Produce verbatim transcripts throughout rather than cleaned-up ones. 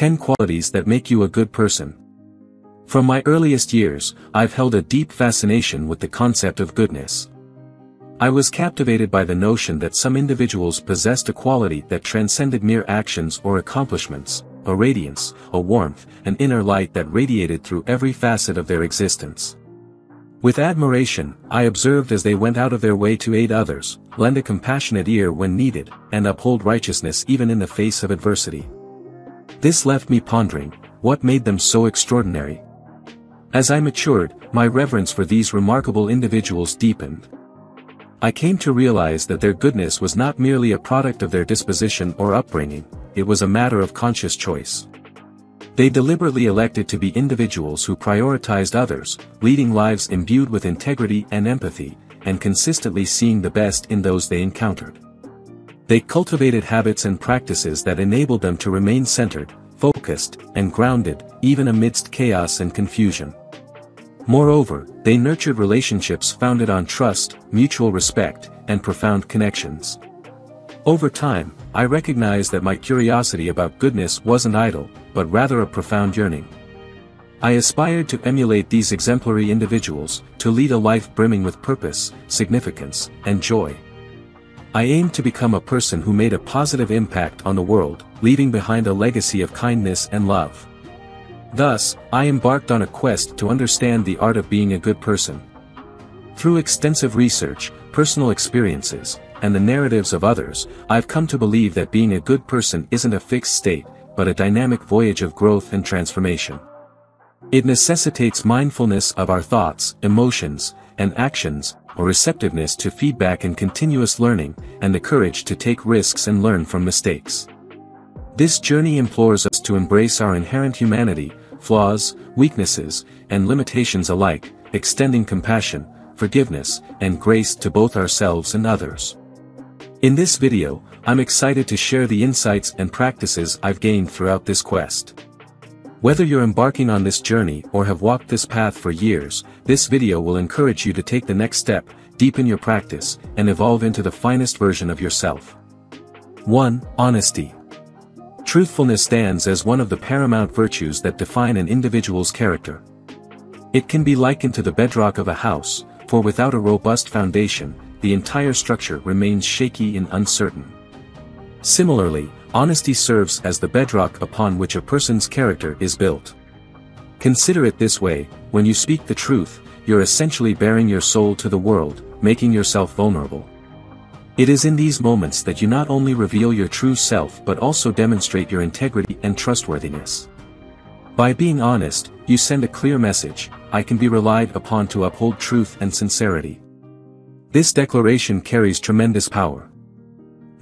ten Qualities That Make You a Good Person. From my earliest years, I've held a deep fascination with the concept of goodness. I was captivated by the notion that some individuals possessed a quality that transcended mere actions or accomplishments, a radiance, a warmth, an inner light that radiated through every facet of their existence. With admiration, I observed as they went out of their way to aid others, lend a compassionate ear when needed, and uphold righteousness even in the face of adversity. This left me pondering, what made them so extraordinary? As I matured, my reverence for these remarkable individuals deepened. I came to realize that their goodness was not merely a product of their disposition or upbringing, it was a matter of conscious choice. They deliberately elected to be individuals who prioritized others, leading lives imbued with integrity and empathy, and consistently seeing the best in those they encountered. They cultivated habits and practices that enabled them to remain centered, focused, and grounded, even amidst chaos and confusion. Moreover, they nurtured relationships founded on trust, mutual respect, and profound connections. Over time, I recognized that my curiosity about goodness wasn't idle, but rather a profound yearning. I aspired to emulate these exemplary individuals, to lead a life brimming with purpose, significance, and joy. I aimed to become a person who made a positive impact on the world, leaving behind a legacy of kindness and love. Thus, I embarked on a quest to understand the art of being a good person. Through extensive research, personal experiences, and the narratives of others, I've come to believe that being a good person isn't a fixed state, but a dynamic voyage of growth and transformation. It necessitates mindfulness of our thoughts, emotions, and actions, a receptiveness to feedback and continuous learning, and the courage to take risks and learn from mistakes. This journey implores us to embrace our inherent humanity, flaws, weaknesses, and limitations alike, extending compassion, forgiveness, and grace to both ourselves and others. In this video, I'm excited to share the insights and practices I've gained throughout this quest. Whether you're embarking on this journey or have walked this path for years, this video will encourage you to take the next step, deepen your practice, and evolve into the finest version of yourself. one Honesty. Truthfulness stands as one of the paramount virtues that define an individual's character. It can be likened to the bedrock of a house, for without a robust foundation, the entire structure remains shaky and uncertain. Similarly, honesty serves as the bedrock upon which a person's character is built. Consider it this way: when you speak the truth, you're essentially bearing your soul to the world, making yourself vulnerable. It is in these moments that you not only reveal your true self but also demonstrate your integrity and trustworthiness. By being honest, you send a clear message: I can be relied upon to uphold truth and sincerity. This declaration carries tremendous power.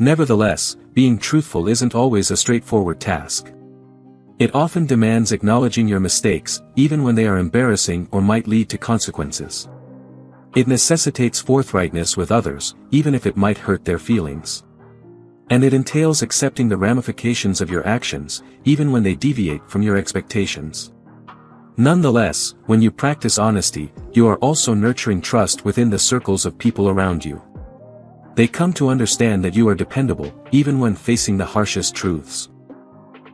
Nevertheless, being truthful isn't always a straightforward task. It often demands acknowledging your mistakes, even when they are embarrassing or might lead to consequences. It necessitates forthrightness with others, even if it might hurt their feelings. And it entails accepting the ramifications of your actions, even when they deviate from your expectations. Nonetheless, when you practice honesty, you are also nurturing trust within the circles of people around you. They come to understand that you are dependable, even when facing the harshest truths.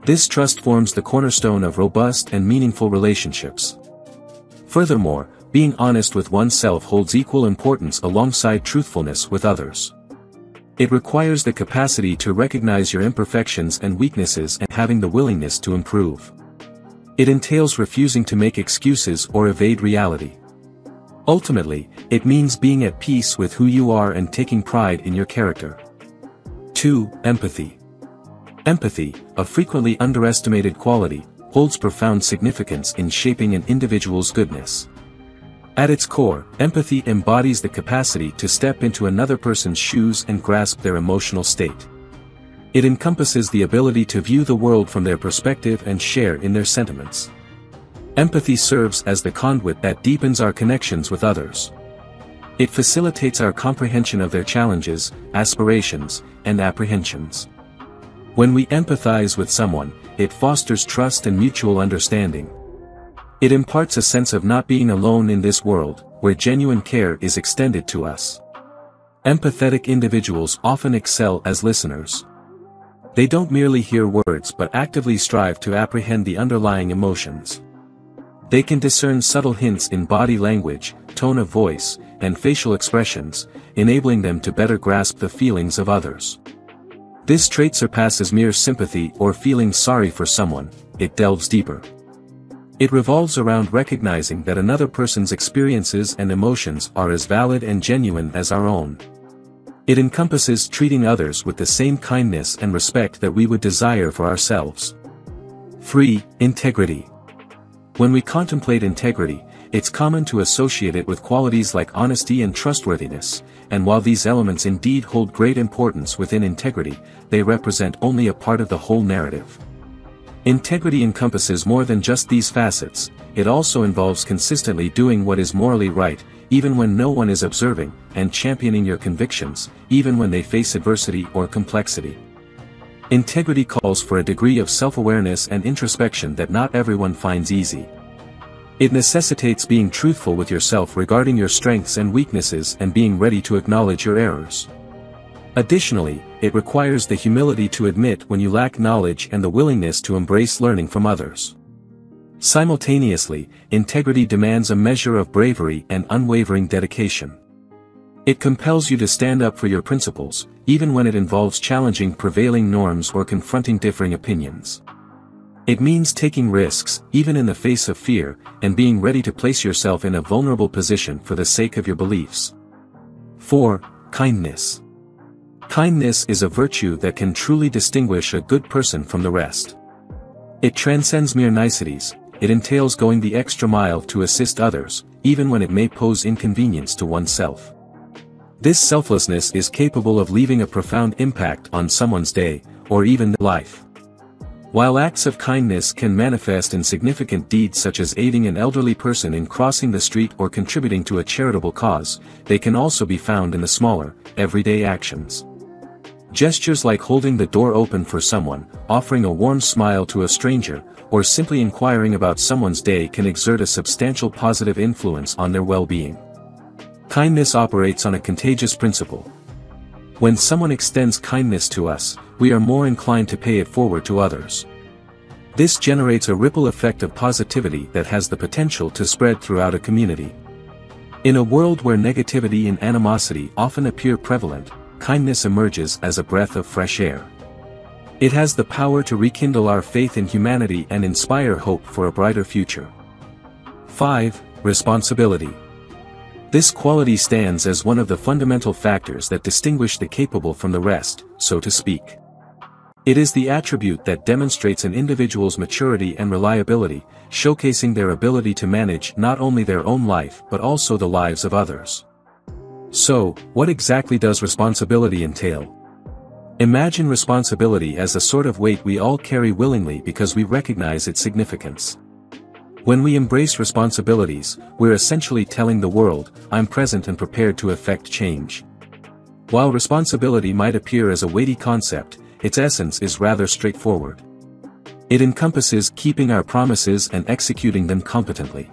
This trust forms the cornerstone of robust and meaningful relationships. Furthermore, being honest with oneself holds equal importance alongside truthfulness with others. It requires the capacity to recognize your imperfections and weaknesses and having the willingness to improve. It entails refusing to make excuses or evade reality. Ultimately, it means being at peace with who you are and taking pride in your character. two Empathy. Empathy, a frequently underestimated quality, holds profound significance in shaping an individual's goodness. At its core, empathy embodies the capacity to step into another person's shoes and grasp their emotional state. It encompasses the ability to view the world from their perspective and share in their sentiments. Empathy serves as the conduit that deepens our connections with others. It facilitates our comprehension of their challenges, aspirations, and apprehensions. When we empathize with someone, it fosters trust and mutual understanding. It imparts a sense of not being alone in this world, where genuine care is extended to us. Empathetic individuals often excel as listeners. They don't merely hear words but actively strive to apprehend the underlying emotions. They can discern subtle hints in body language, tone of voice, and facial expressions, enabling them to better grasp the feelings of others. This trait surpasses mere sympathy or feeling sorry for someone, it delves deeper. It revolves around recognizing that another person's experiences and emotions are as valid and genuine as our own. It encompasses treating others with the same kindness and respect that we would desire for ourselves. three. Integrity. When we contemplate integrity, it's common to associate it with qualities like honesty and trustworthiness, and while these elements indeed hold great importance within integrity, they represent only a part of the whole narrative. Integrity encompasses more than just these facets, it also involves consistently doing what is morally right, even when no one is observing, and championing your convictions, even when they face adversity or complexity. Integrity calls for a degree of self-awareness and introspection that not everyone finds easy. It necessitates being truthful with yourself regarding your strengths and weaknesses and being ready to acknowledge your errors. Additionally, it requires the humility to admit when you lack knowledge and the willingness to embrace learning from others. Simultaneously, integrity demands a measure of bravery and unwavering dedication. It compels you to stand up for your principles, even when it involves challenging prevailing norms or confronting differing opinions. It means taking risks, even in the face of fear, and being ready to place yourself in a vulnerable position for the sake of your beliefs. four. Kindness. Kindness is a virtue that can truly distinguish a good person from the rest. It transcends mere niceties, it entails going the extra mile to assist others, even when it may pose inconvenience to oneself. This selflessness is capable of leaving a profound impact on someone's day, or even life. While acts of kindness can manifest in significant deeds such as aiding an elderly person in crossing the street or contributing to a charitable cause, they can also be found in the smaller, everyday actions. Gestures like holding the door open for someone, offering a warm smile to a stranger, or simply inquiring about someone's day can exert a substantial positive influence on their well-being. Kindness operates on a contagious principle. When someone extends kindness to us, we are more inclined to pay it forward to others. This generates a ripple effect of positivity that has the potential to spread throughout a community. In a world where negativity and animosity often appear prevalent, kindness emerges as a breath of fresh air. It has the power to rekindle our faith in humanity and inspire hope for a brighter future. five. Responsibility. This quality stands as one of the fundamental factors that distinguish the capable from the rest, so to speak. It is the attribute that demonstrates an individual's maturity and reliability, showcasing their ability to manage not only their own life but also the lives of others. So, what exactly does responsibility entail? Imagine responsibility as a sort of weight we all carry willingly because we recognize its significance. When we embrace responsibilities, we're essentially telling the world, I'm present and prepared to effect change. While responsibility might appear as a weighty concept, its essence is rather straightforward. It encompasses keeping our promises and executing them competently.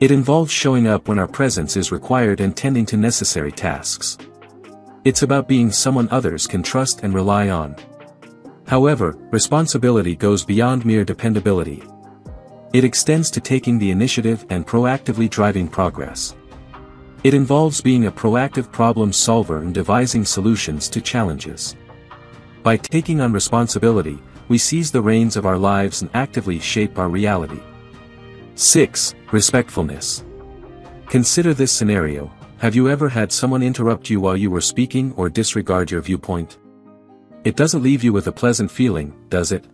It involves showing up when our presence is required and tending to necessary tasks. It's about being someone others can trust and rely on. However, responsibility goes beyond mere dependability. It extends to taking the initiative and proactively driving progress. It involves being a proactive problem solver and devising solutions to challenges. By taking on responsibility, we seize the reins of our lives and actively shape our reality. six. Respectfulness. Consider this scenario: have you ever had someone interrupt you while you were speaking or disregard your viewpoint? It doesn't leave you with a pleasant feeling, does it?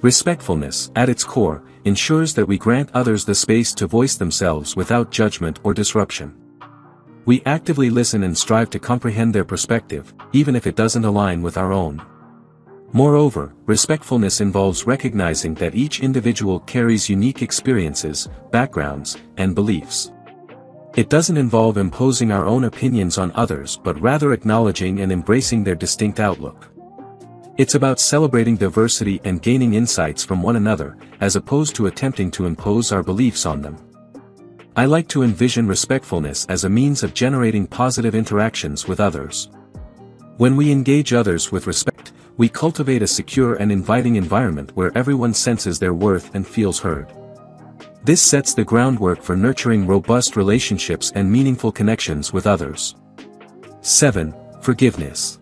Respectfulness, at its core, ensures that we grant others the space to voice themselves without judgment or disruption. We actively listen and strive to comprehend their perspective, even if it doesn't align with our own. Moreover, respectfulness involves recognizing that each individual carries unique experiences, backgrounds, and beliefs. It doesn't involve imposing our own opinions on others but rather acknowledging and embracing their distinct outlook. It's about celebrating diversity and gaining insights from one another, as opposed to attempting to impose our beliefs on them. I like to envision respectfulness as a means of generating positive interactions with others. When we engage others with respect, we cultivate a secure and inviting environment where everyone senses their worth and feels heard. This sets the groundwork for nurturing robust relationships and meaningful connections with others. seven. Forgiveness.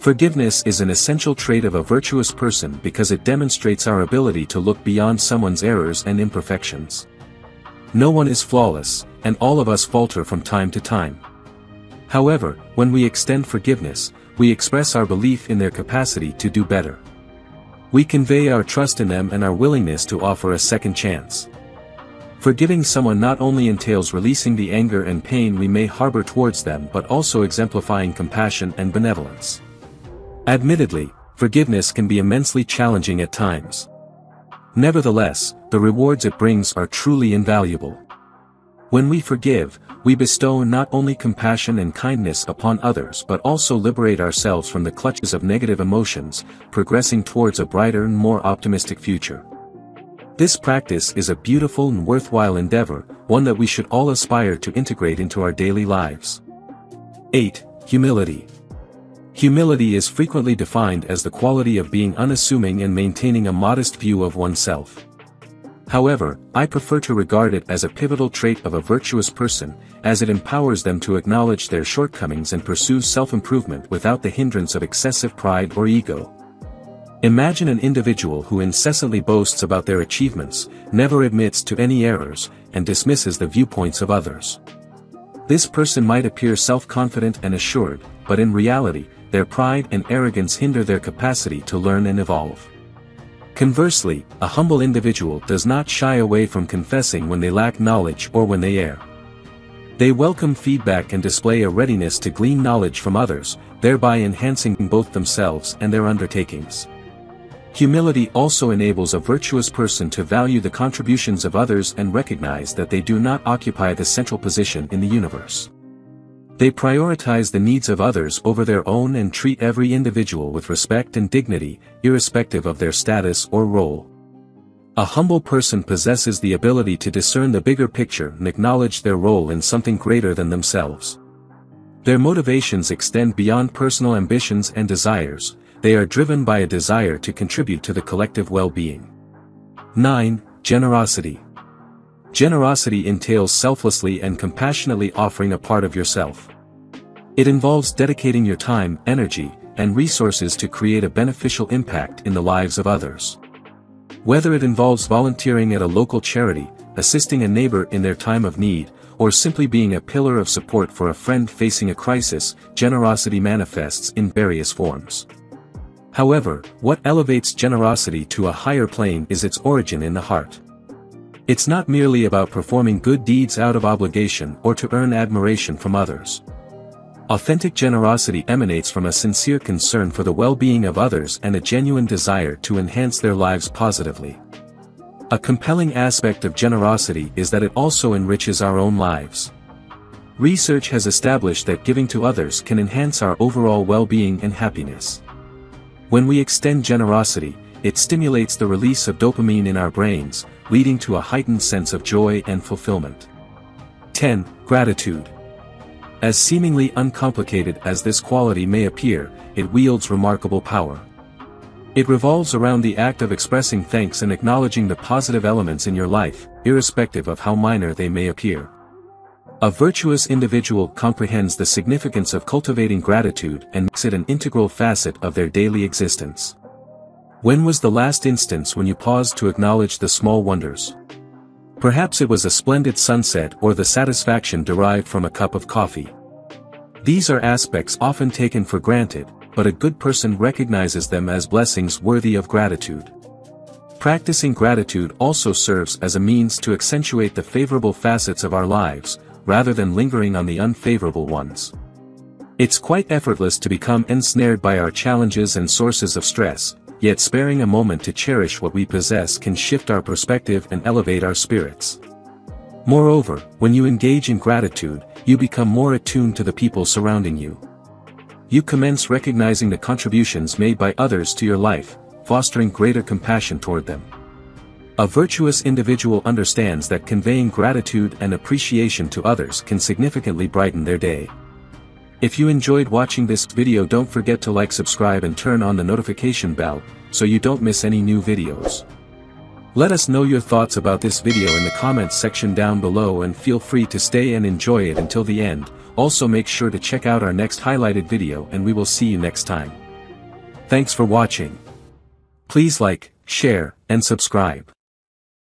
Forgiveness is an essential trait of a virtuous person because it demonstrates our ability to look beyond someone's errors and imperfections. No one is flawless, and all of us falter from time to time. However, when we extend forgiveness, we express our belief in their capacity to do better. We convey our trust in them and our willingness to offer a second chance. Forgiving someone not only entails releasing the anger and pain we may harbor towards them but also exemplifying compassion and benevolence. Admittedly, forgiveness can be immensely challenging at times. Nevertheless, the rewards it brings are truly invaluable. When we forgive, we bestow not only compassion and kindness upon others but also liberate ourselves from the clutches of negative emotions, progressing towards a brighter and more optimistic future. This practice is a beautiful and worthwhile endeavor, one that we should all aspire to integrate into our daily lives. eight. Humility. Humility is frequently defined as the quality of being unassuming and maintaining a modest view of oneself. However, I prefer to regard it as a pivotal trait of a virtuous person, as it empowers them to acknowledge their shortcomings and pursue self-improvement without the hindrance of excessive pride or ego. Imagine an individual who incessantly boasts about their achievements, never admits to any errors, and dismisses the viewpoints of others. This person might appear self-confident and assured, but in reality, their pride and arrogance hinder their capacity to learn and evolve. Conversely, a humble individual does not shy away from confessing when they lack knowledge or when they err. They welcome feedback and display a readiness to glean knowledge from others, thereby enhancing both themselves and their undertakings. Humility also enables a virtuous person to value the contributions of others and recognize that they do not occupy the central position in the universe. They prioritize the needs of others over their own and treat every individual with respect and dignity, irrespective of their status or role. A humble person possesses the ability to discern the bigger picture and acknowledge their role in something greater than themselves. Their motivations extend beyond personal ambitions and desires, they are driven by a desire to contribute to the collective well-being. nine. Generosity. Generosity entails selflessly and compassionately offering a part of yourself. It involves dedicating your time, energy, and resources to create a beneficial impact in the lives of others. Whether it involves volunteering at a local charity, assisting a neighbor in their time of need, or simply being a pillar of support for a friend facing a crisis, generosity manifests in various forms. However, what elevates generosity to a higher plane is its origin in the heart. It's not merely about performing good deeds out of obligation or to earn admiration from others. Authentic generosity emanates from a sincere concern for the well-being of others and a genuine desire to enhance their lives positively. A compelling aspect of generosity is that it also enriches our own lives. Research has established that giving to others can enhance our overall well-being and happiness. When we extend generosity, it stimulates the release of dopamine in our brains, leading to a heightened sense of joy and fulfillment. ten. Gratitude. As seemingly uncomplicated as this quality may appear, it wields remarkable power. It revolves around the act of expressing thanks and acknowledging the positive elements in your life, irrespective of how minor they may appear. A virtuous individual comprehends the significance of cultivating gratitude and makes it an integral facet of their daily existence. When was the last instance when you paused to acknowledge the small wonders? Perhaps it was a splendid sunset or the satisfaction derived from a cup of coffee. These are aspects often taken for granted, but a good person recognizes them as blessings worthy of gratitude. Practicing gratitude also serves as a means to accentuate the favorable facets of our lives, rather than lingering on the unfavorable ones. It's quite effortless to become ensnared by our challenges and sources of stress, yet sparing a moment to cherish what we possess can shift our perspective and elevate our spirits. Moreover, when you engage in gratitude, you become more attuned to the people surrounding you. You commence recognizing the contributions made by others to your life, fostering greater compassion toward them. A virtuous individual understands that conveying gratitude and appreciation to others can significantly brighten their day. If you enjoyed watching this video, don't forget to like, subscribe and turn on the notification bell, so you don't miss any new videos. Let us know your thoughts about this video in the comments section down below, and feel free to stay and enjoy it until the end. Also make sure to check out our next highlighted video, and we will see you next time. Thanks for watching. Please like, share, and subscribe.